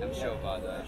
I'm sure about that.